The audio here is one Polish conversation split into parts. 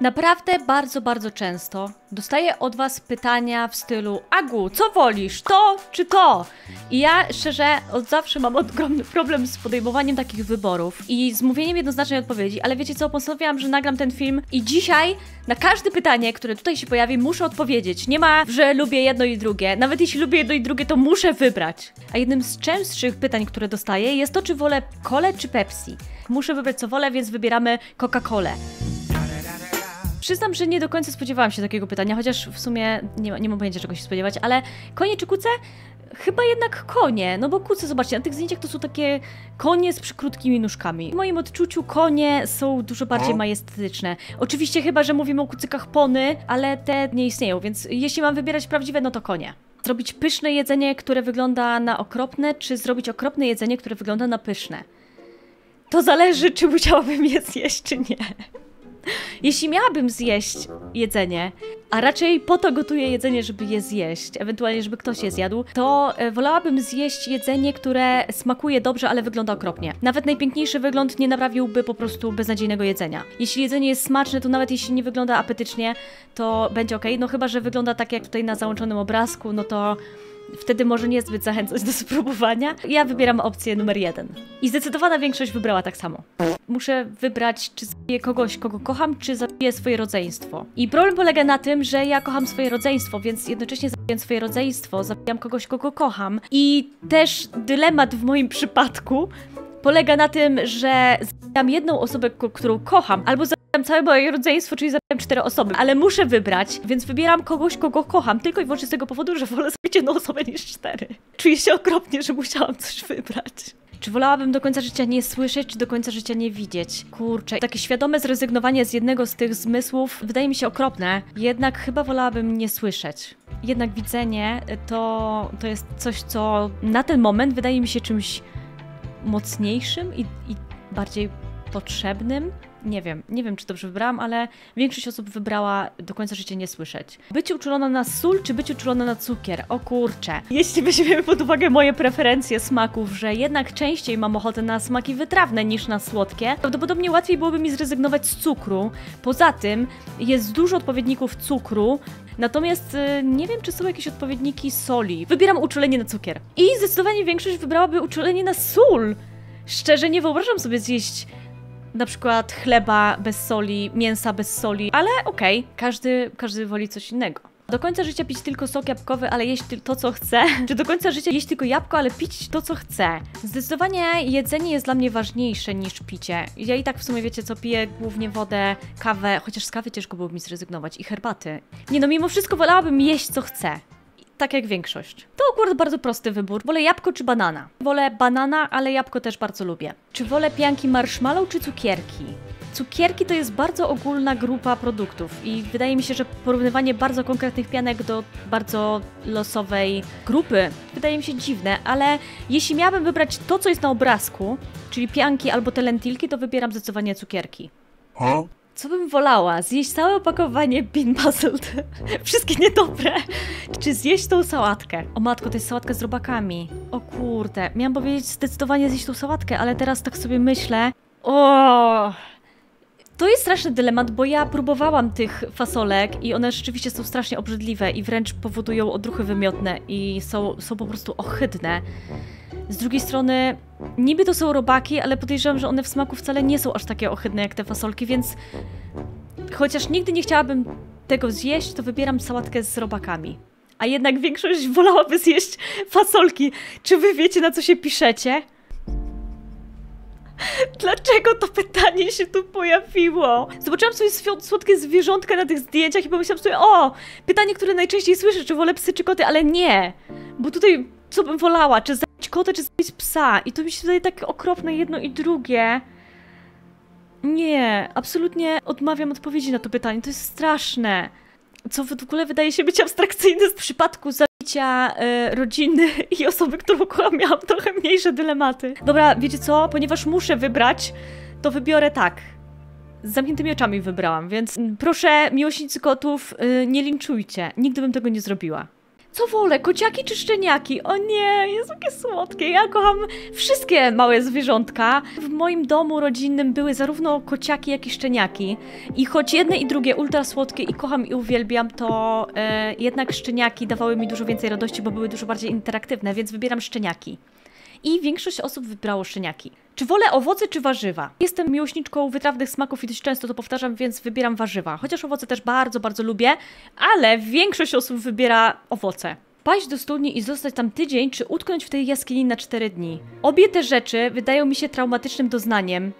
Naprawdę bardzo, bardzo często dostaję od was pytania w stylu: Agu, co wolisz, to czy to? I ja szczerze od zawsze mam ogromny problem z podejmowaniem takich wyborów i z mówieniem jednoznacznej odpowiedzi, ale wiecie co, postanowiłam, że nagram ten film i dzisiaj na każde pytanie, które tutaj się pojawi, muszę odpowiedzieć. Nie ma, że lubię jedno i drugie. Nawet jeśli lubię jedno i drugie, to muszę wybrać. A jednym z częstszych pytań, które dostaję, jest to, czy wolę Colę czy Pepsi. Muszę wybrać, co wolę, więc wybieramy Coca-Colę. Przyznam, że nie do końca spodziewałam się takiego pytania, chociaż w sumie nie mam pojęcia, czego się spodziewać, ale konie czy kuce? Chyba jednak konie, no bo kuce, zobaczcie, na tych zdjęciach to są takie konie z przykrótkimi nóżkami. W moim odczuciu konie są dużo bardziej majestatyczne. Oczywiście chyba, że mówimy o kucykach pony, ale te nie istnieją, więc jeśli mam wybierać prawdziwe, no to konie. Zrobić pyszne jedzenie, które wygląda na okropne, czy zrobić okropne jedzenie, które wygląda na pyszne? To zależy, czy musiałabym je zjeść, czy nie. Jeśli miałabym zjeść jedzenie, a raczej po to gotuję jedzenie, żeby je zjeść, ewentualnie żeby ktoś je zjadł, to wolałabym zjeść jedzenie, które smakuje dobrze, ale wygląda okropnie. Nawet najpiękniejszy wygląd nie naprawiłby po prostu beznadziejnego jedzenia. Jeśli jedzenie jest smaczne, to nawet jeśli nie wygląda apetycznie, to będzie okej. No chyba że wygląda tak jak tutaj na załączonym obrazku, no to wtedy może niezbyt zachęcać do spróbowania. Ja wybieram opcję numer 1. I zdecydowana większość wybrała tak samo. Muszę wybrać, czy zabiję kogoś, kogo kocham, czy zabiję swoje rodzeństwo. I problem polega na tym, że ja kocham swoje rodzeństwo, więc jednocześnie zabijając swoje rodzeństwo, zabijam kogoś, kogo kocham. I też dylemat w moim przypadku polega na tym, że zabijam jedną osobę, którą kocham, albo zabijam całe moje rodzeństwo, czyli zabijam 4 osoby, ale muszę wybrać, więc wybieram kogoś, kogo kocham, tylko i wyłącznie z tego powodu, że wolę zabić jedną osobę niż 4. Czuję się okropnie, że musiałam coś wybrać. Czy wolałabym do końca życia nie słyszeć, czy do końca życia nie widzieć? Kurczę, takie świadome zrezygnowanie z jednego z tych zmysłów wydaje mi się okropne, jednak chyba wolałabym nie słyszeć. Jednak widzenie to jest coś, co na ten moment wydaje mi się czymś mocniejszym i bardziej potrzebnym. Nie wiem, czy dobrze wybrałam, ale większość osób wybrała do końca życia nie słyszeć. Być uczulona na sól, czy być uczulona na cukier? O kurczę. Jeśli weźmiemy pod uwagę moje preferencje smaków, że jednak częściej mam ochotę na smaki wytrawne niż na słodkie, prawdopodobnie łatwiej byłoby mi zrezygnować z cukru. Poza tym jest dużo odpowiedników cukru, natomiast nie wiem, czy są jakieś odpowiedniki soli. Wybieram uczulenie na cukier. I zdecydowanie większość wybrałaby uczulenie na sól. Szczerze nie wyobrażam sobie zjeść na przykład chleba bez soli, mięsa bez soli, ale okej, każdy woli coś innego. Do końca życia pić tylko sok jabłkowy, ale jeść to, co chce. Czy do końca życia jeść tylko jabłko, ale pić to, co chce? Zdecydowanie jedzenie jest dla mnie ważniejsze niż picie. Ja i tak w sumie, wiecie co, piję głównie wodę, kawę, chociaż z kawy ciężko byłoby mi zrezygnować, i herbaty. Nie no, mimo wszystko wolałabym jeść, co chcę. Tak jak większość. To akurat bardzo prosty wybór. Wolę jabłko czy banana? Wolę banana, ale jabłko też bardzo lubię. Czy wolę pianki marshmallow czy cukierki? Cukierki to jest bardzo ogólna grupa produktów i wydaje mi się, że porównywanie bardzo konkretnych pianek do bardzo losowej grupy wydaje mi się dziwne, ale jeśli miałabym wybrać to, co jest na obrazku, czyli pianki albo te lentilki, to wybieram zdecydowanie cukierki. Co bym wolała? Zjeść całe opakowanie Bean Boozled? Wszystkie niedobre. Czy zjeść tą sałatkę? O matko, to jest sałatka z robakami. O kurde, miałam powiedzieć zdecydowanie zjeść tą sałatkę, ale teraz tak sobie myślę. O, to jest straszny dylemat, bo ja próbowałam tych fasolek i one rzeczywiście są strasznie obrzydliwe i wręcz powodują odruchy wymiotne i są po prostu ohydne. Z drugiej strony, niby to są robaki, ale podejrzewam, że one w smaku wcale nie są aż takie ohydne jak te fasolki, więc chociaż nigdy nie chciałabym tego zjeść, to wybieram sałatkę z robakami. A jednak większość wolałaby zjeść fasolki. Czy wy wiecie, na co się piszecie? Dlaczego to pytanie się tu pojawiło? Zobaczyłam sobie słodkie zwierzątka na tych zdjęciach i pomyślałam sobie, o, pytanie, które najczęściej słyszę, czy wolę psy czy koty, ale nie, bo tutaj co bym wolała, czy zabić kota, czy zabić psa? I to mi się wydaje takie okropne jedno i drugie. Nie, absolutnie odmawiam odpowiedzi na to pytanie, to jest straszne. Co w ogóle wydaje się być abstrakcyjne. W przypadku zabicia rodziny i osoby, którą kocham, miałam trochę mniejsze dylematy. Dobra, wiecie co? Ponieważ muszę wybrać, to wybiorę tak. Z zamkniętymi oczami wybrałam, więc proszę, miłośnicy kotów, nie linczujcie. Nigdy bym tego nie zrobiła. Co wolę, kociaki czy szczeniaki? O nie, jest takie słodkie. Ja kocham wszystkie małe zwierzątka. W moim domu rodzinnym były zarówno kociaki, jak i szczeniaki. I choć jedne i drugie ultra słodkie i kocham i uwielbiam, to jednak szczeniaki dawały mi dużo więcej radości, bo były dużo bardziej interaktywne, więc wybieram szczeniaki. I większość osób wybrało szczeniaki. Czy wolę owoce czy warzywa? Jestem miłośniczką wytrawnych smaków i dość często to powtarzam, więc wybieram warzywa. Chociaż owoce też bardzo, bardzo lubię, ale większość osób wybiera owoce. Paść do studni i zostać tam tydzień, czy utknąć w tej jaskini na 4 dni? Obie te rzeczy wydają mi się traumatycznym doznaniem.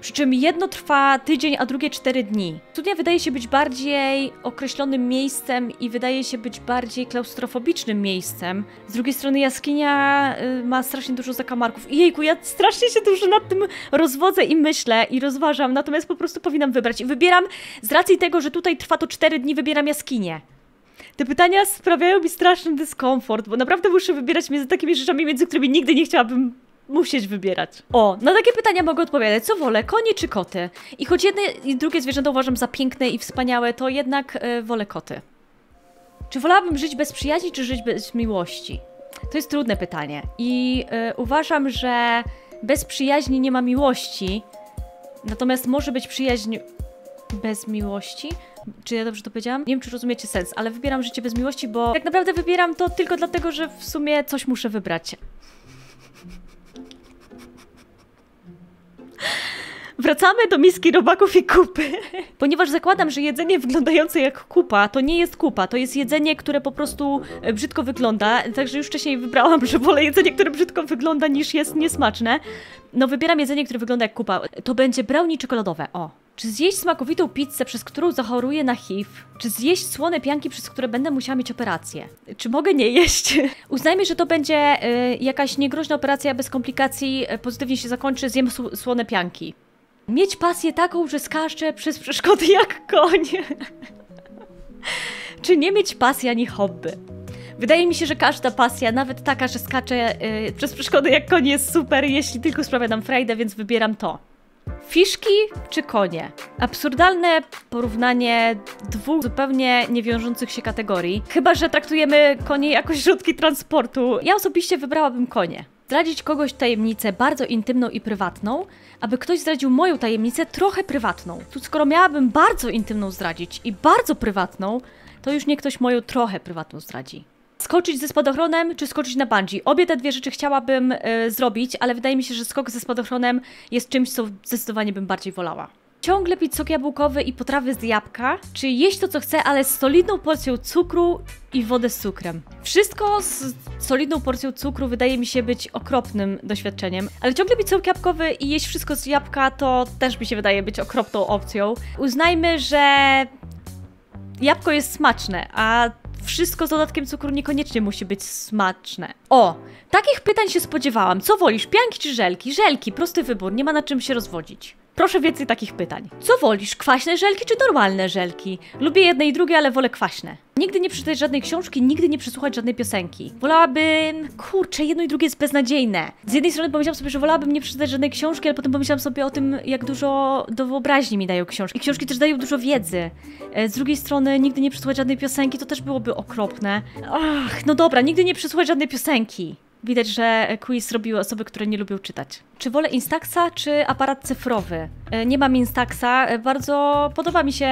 Przy czym jedno trwa tydzień, a drugie 4 dni. Studnia wydaje się być bardziej określonym miejscem i wydaje się być bardziej klaustrofobicznym miejscem. Z drugiej strony jaskinia ma strasznie dużo zakamarków. I jejku, ja strasznie się dużo nad tym rozwodzę i myślę i rozważam, natomiast po prostu powinnam wybrać. I wybieram, z racji tego, że tutaj trwa to 4 dni, wybieram jaskinię. Te pytania sprawiają mi straszny dyskomfort, bo naprawdę muszę wybierać między takimi rzeczami, między którymi nigdy nie chciałabym musieć wybierać. O, na takie pytania mogę odpowiadać. Co wolę, konie czy koty? I choć jedne i drugie zwierzęta uważam za piękne i wspaniałe, to jednak wolę koty. Czy wolałabym żyć bez przyjaźni, czy żyć bez miłości? To jest trudne pytanie. I uważam, że bez przyjaźni nie ma miłości, natomiast może być przyjaźń bez miłości. Czy ja dobrze to powiedziałam? Nie wiem, czy rozumiecie sens, ale wybieram życie bez miłości, bo tak naprawdę wybieram to tylko dlatego, że w sumie coś muszę wybrać. Wracamy do miski robaków i kupy. Ponieważ zakładam, że jedzenie wyglądające jak kupa, to nie jest kupa, to jest jedzenie, które po prostu brzydko wygląda. Także już wcześniej wybrałam, że wolę jedzenie, które brzydko wygląda, niż jest niesmaczne. No wybieram jedzenie, które wygląda jak kupa. To będzie brownie czekoladowe, o. Czy zjeść smakowitą pizzę, przez którą zachoruję na HIV? Czy zjeść słone pianki, przez które będę musiała mieć operację? Czy mogę nie jeść? Uznajmy, że to będzie jakaś niegroźna operacja bez komplikacji, pozytywnie się zakończy, zjem słone pianki. Mieć pasję taką, że skaczę przez przeszkody jak koń. Czy nie mieć pasji ani hobby? Wydaje mi się, że każda pasja, nawet taka, że skaczę przez przeszkody jak koń, jest super, jeśli tylko sprawia nam frajdę, więc wybieram to. Fiszki czy konie? Absurdalne porównanie dwóch zupełnie niewiążących się kategorii. Chyba że traktujemy konie jako środki transportu. Ja osobiście wybrałabym konie. Zdradzić kogoś tajemnicę bardzo intymną i prywatną, aby ktoś zdradził moją tajemnicę trochę prywatną. Tu skoro miałabym bardzo intymną zdradzić i bardzo prywatną, to już nie ktoś moją trochę prywatną zdradzi. Skoczyć ze spadochronem czy skoczyć na bungee? Obie te dwie rzeczy chciałabym zrobić, ale wydaje mi się, że skok ze spadochronem jest czymś, co zdecydowanie bym bardziej wolała. Ciągle pić sok jabłkowy i potrawy z jabłka, czy jeść to co chcę, ale z solidną porcją cukru i wodę z cukrem. Wszystko z solidną porcją cukru wydaje mi się być okropnym doświadczeniem, ale ciągle pić sok jabłkowy i jeść wszystko z jabłka to też mi się wydaje być okropną opcją. Uznajmy, że jabłko jest smaczne, a wszystko z dodatkiem cukru niekoniecznie musi być smaczne. O, takich pytań się spodziewałam. Co wolisz, pianki czy żelki? Żelki, prosty wybór, nie ma na czym się rozwodzić. Proszę więcej takich pytań. Co wolisz, kwaśne żelki czy normalne żelki? Lubię jedne i drugie, ale wolę kwaśne. Nigdy nie przeczytać żadnej książki, nigdy nie przesłuchać żadnej piosenki. Wolałabym... Kurczę, jedno i drugie jest beznadziejne. Z jednej strony pomyślałam sobie, że wolałabym nie przeczytać żadnej książki, ale potem pomyślałam sobie o tym, jak dużo do wyobraźni mi dają książki. Książki też dają dużo wiedzy. Z drugiej strony nigdy nie przesłuchać żadnej piosenki, to też byłoby okropne. Ach, no dobra, nigdy nie przesłuchać żadnej piosenki. Widać, że quiz robiły osoby, które nie lubią czytać. Czy wolę Instaxa, czy aparat cyfrowy? Nie mam Instaxa. Bardzo podoba mi się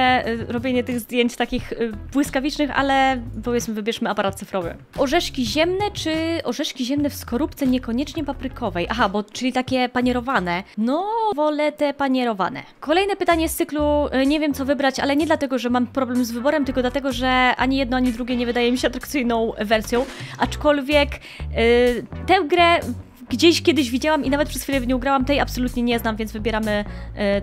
robienie tych zdjęć takich błyskawicznych, ale powiedzmy, wybierzmy aparat cyfrowy. Orzeszki ziemne, czy orzeszki ziemne w skorupce niekoniecznie paprykowej? Aha, bo czyli takie panierowane. No, wolę te panierowane. Kolejne pytanie z cyklu, nie wiem co wybrać, ale nie dlatego, że mam problem z wyborem, tylko dlatego, że ani jedno, ani drugie nie wydaje mi się atrakcyjną wersją, aczkolwiek tę grę gdzieś kiedyś widziałam i nawet przez chwilę w nią grałam, tej absolutnie nie znam, więc wybieramy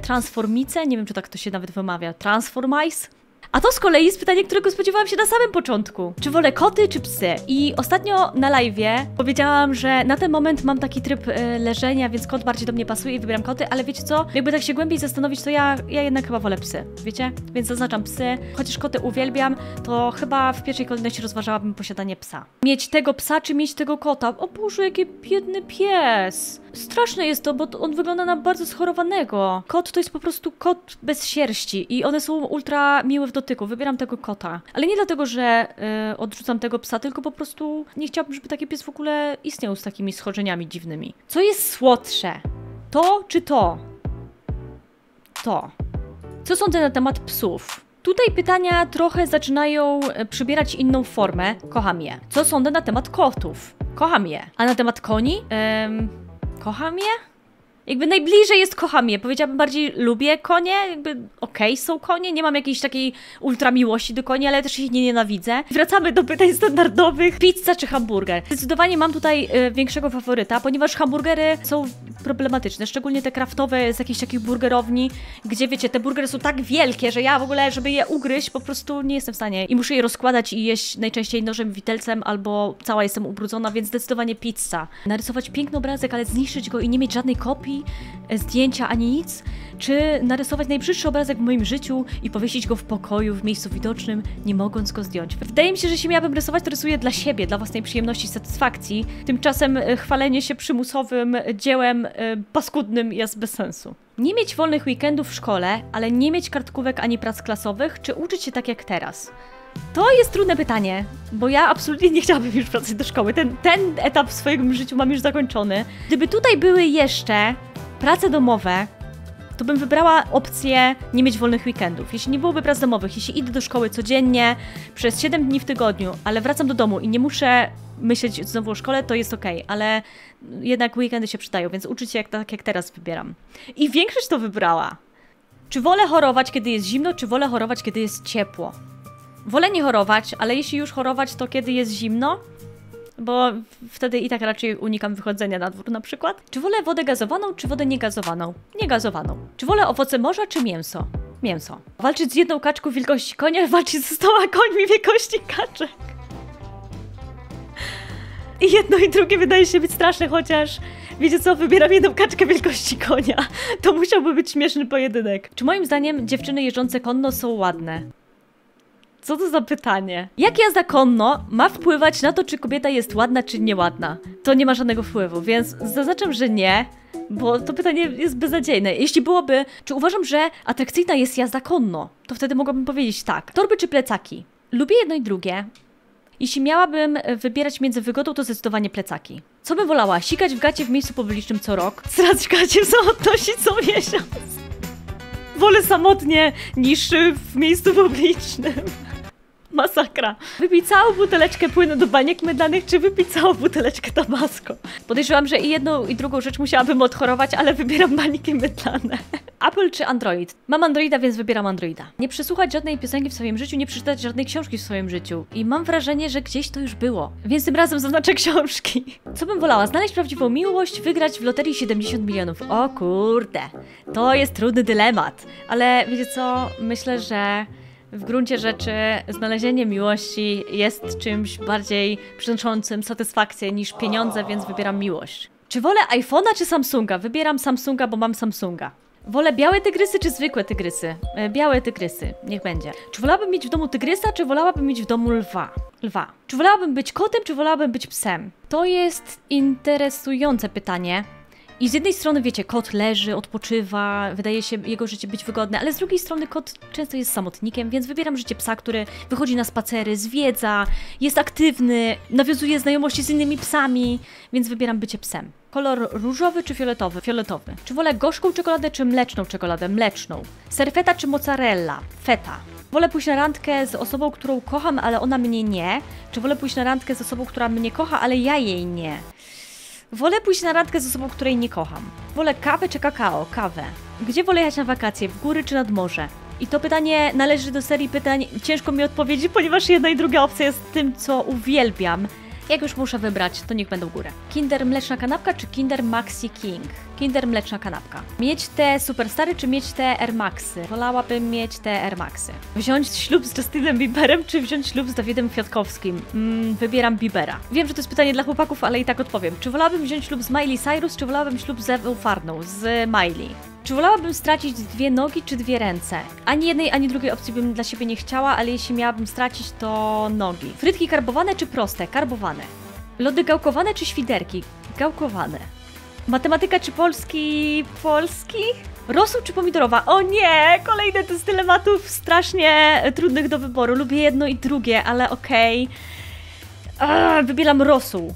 Transformice, nie wiem czy tak to się nawet wymawia, Transformice. A to z kolei jest pytanie, którego spodziewałam się na samym początku. Czy wolę koty czy psy? I ostatnio na live'ie powiedziałam, że na ten moment mam taki tryb leżenia, więc kot bardziej do mnie pasuje i wybieram koty, ale wiecie co? Jakby tak się głębiej zastanowić, to ja jednak chyba wolę psy, wiecie? Więc zaznaczam psy. Chociaż koty uwielbiam, to chyba w pierwszej kolejności rozważałabym posiadanie psa. Mieć tego psa czy mieć tego kota? O Boże, jaki biedny pies! Straszne jest to, bo on wygląda na bardzo schorowanego. Kot to jest po prostu kot bez sierści i one są ultra miłe w dotyku. Wybieram tego kota. Ale nie dlatego, że odrzucam tego psa, tylko po prostu nie chciałabym, żeby taki pies w ogóle istniał z takimi schorzeniami dziwnymi. Co jest słodsze? To czy to? To. Co sądzę na temat psów? Tutaj pytania trochę zaczynają przybierać inną formę. Kocham je. Co sądzę na temat kotów? Kocham je. A na temat koni? Kocham je? Jakby najbliżej jest kocham je. Powiedziałabym bardziej lubię konie, jakby okej, są konie. Nie mam jakiejś takiej ultra miłości do koni, ale też ich nie nienawidzę. Wracamy do pytań standardowych. Pizza czy hamburger? Zdecydowanie mam tutaj większego faworyta, ponieważ hamburgery są problematyczne, szczególnie te kraftowe z jakichś takich burgerowni, gdzie wiecie, te burgery są tak wielkie, że ja w ogóle, żeby je ugryźć, po prostu nie jestem w stanie. I muszę je rozkładać i jeść najczęściej nożem, widelcem, albo cała jestem ubrudzona, więc zdecydowanie pizza. Narysować piękny obrazek, ale zniszczyć go i nie mieć żadnej kopii, zdjęcia ani nic, czy narysować najbrzydszy obrazek w moim życiu i powiesić go w pokoju, w miejscu widocznym, nie mogąc go zdjąć. Wydaje mi się, że jeśli miałabym rysować, to rysuję dla siebie, dla własnej przyjemności i satysfakcji. Tymczasem chwalenie się przymusowym dziełem paskudnym jest bez sensu. Nie mieć wolnych weekendów w szkole, ale nie mieć kartkówek ani prac klasowych, czy uczyć się tak jak teraz? To jest trudne pytanie, bo ja absolutnie nie chciałabym już wracać do szkoły. Ten etap w swoim życiu mam już zakończony. Gdyby tutaj były jeszcze prace domowe, to bym wybrała opcję nie mieć wolnych weekendów. Jeśli nie byłoby prac domowych, jeśli idę do szkoły codziennie przez 7 dni w tygodniu, ale wracam do domu i nie muszę myśleć znowu o szkole, to jest okej, ale jednak weekendy się przydają, więc uczyć się tak jak teraz wybieram. I większość to wybrała. Czy wolę chorować, kiedy jest zimno, czy wolę chorować, kiedy jest ciepło? Wolę nie chorować, ale jeśli już chorować, to kiedy jest zimno, bo wtedy i tak raczej unikam wychodzenia na dwór na przykład. Czy wolę wodę gazowaną, czy wodę niegazowaną? Niegazowaną. Czy wolę owoce morza, czy mięso? Mięso. Walczyć z jedną kaczką wielkości konia, walczyć z 100 końmi wielkości kaczek. I jedno i drugie wydaje się być straszne, chociaż wiecie co, wybieram jedną kaczkę wielkości konia. To musiałby być śmieszny pojedynek. Czy moim zdaniem dziewczyny jeżdżące konno są ładne? Co to za pytanie? Jak jazda konno ma wpływać na to, czy kobieta jest ładna, czy nieładna? To nie ma żadnego wpływu, więc zaznaczam, że nie, bo to pytanie jest beznadziejne. Jeśli byłoby, czy uważam, że atrakcyjna jest jazda konno, to wtedy mogłabym powiedzieć tak. Torby czy plecaki? Lubię jedno i drugie. Jeśli miałabym wybierać między wygodą, to zdecydowanie plecaki. Co bym wolała? Sikać w gacie w miejscu publicznym co rok? Srać w gacie odnosić co miesiąc? Wolę samotnie niż w miejscu publicznym. Masakra. Wypić całą buteleczkę płynu do baniek mydlanych, czy wypić całą buteleczkę Tabasco? Podejrzewam, że i jedną i drugą rzecz musiałabym odchorować, ale wybieram baniki mydlane. Apple czy Android? Mam Androida, więc wybieram Androida. Nie przesłuchać żadnej piosenki w swoim życiu, nie przeczytać żadnej książki w swoim życiu. I mam wrażenie, że gdzieś to już było. Więc tym razem zaznaczę książki. Co bym wolała? Znaleźć prawdziwą miłość, wygrać w loterii 70 milionów. O kurde. To jest trudny dylemat. Ale wiecie co? Myślę, że w gruncie rzeczy znalezienie miłości jest czymś bardziej przynoszącym satysfakcję niż pieniądze, więc wybieram miłość. Czy wolę iPhone'a czy Samsunga? Wybieram Samsunga, bo mam Samsunga. Wolę białe tygrysy czy zwykłe tygrysy? Białe tygrysy, niech będzie. Czy wolałabym mieć w domu tygrysa, czy wolałabym mieć w domu lwa? Lwa. Czy wolałabym być kotem, czy wolałabym być psem? To jest interesujące pytanie. I z jednej strony, wiecie, kot leży, odpoczywa, wydaje się jego życie być wygodne, ale z drugiej strony kot często jest samotnikiem, więc wybieram życie psa, który wychodzi na spacery, zwiedza, jest aktywny, nawiązuje znajomości z innymi psami, więc wybieram bycie psem. Kolor różowy czy fioletowy? Fioletowy. Czy wolę gorzką czekoladę, czy mleczną czekoladę? Mleczną. Serfeta czy mozzarella? Feta. Wolę pójść na randkę z osobą, którą kocham, ale ona mnie nie. Czy wolę pójść na randkę z osobą, która mnie kocha, ale ja jej nie? Wolę pójść na randkę z osobą, której nie kocham. Wolę kawę czy kakao? Kawę. Gdzie wolę jechać na wakacje? W góry czy nad morze? I to pytanie należy do serii pytań ciężko mi odpowiedzieć, ponieważ jedna i druga opcja jest tym, co uwielbiam. Jak już muszę wybrać, to niech będą górę. Kinder mleczna kanapka czy Kinder Maxi King? Kinder mleczna kanapka. Mieć te Superstary czy mieć te Air Maxy? Wolałabym mieć te Air Maxy. Wziąć ślub z Justinem Bieberem czy wziąć ślub z Dawidem Fiatkowskim? Wybieram Biebera. Wiem, że to jest pytanie dla chłopaków, ale i tak odpowiem. Czy wolałabym wziąć ślub z Miley Cyrus, czy wolałabym ślub z Ewą Farną? Z Miley. Czy wolałabym stracić dwie nogi czy dwie ręce? Ani jednej, ani drugiej opcji bym dla siebie nie chciała, ale jeśli miałabym stracić, to nogi. Frytki karbowane czy proste? Karbowane. Lody gałkowane czy świderki? Gałkowane. Matematyka czy polski? Polski? Rosół czy pomidorowa? O nie! Kolejne to z dylematów strasznie trudnych do wyboru. Lubię jedno i drugie, ale okej. Wybieram rosół.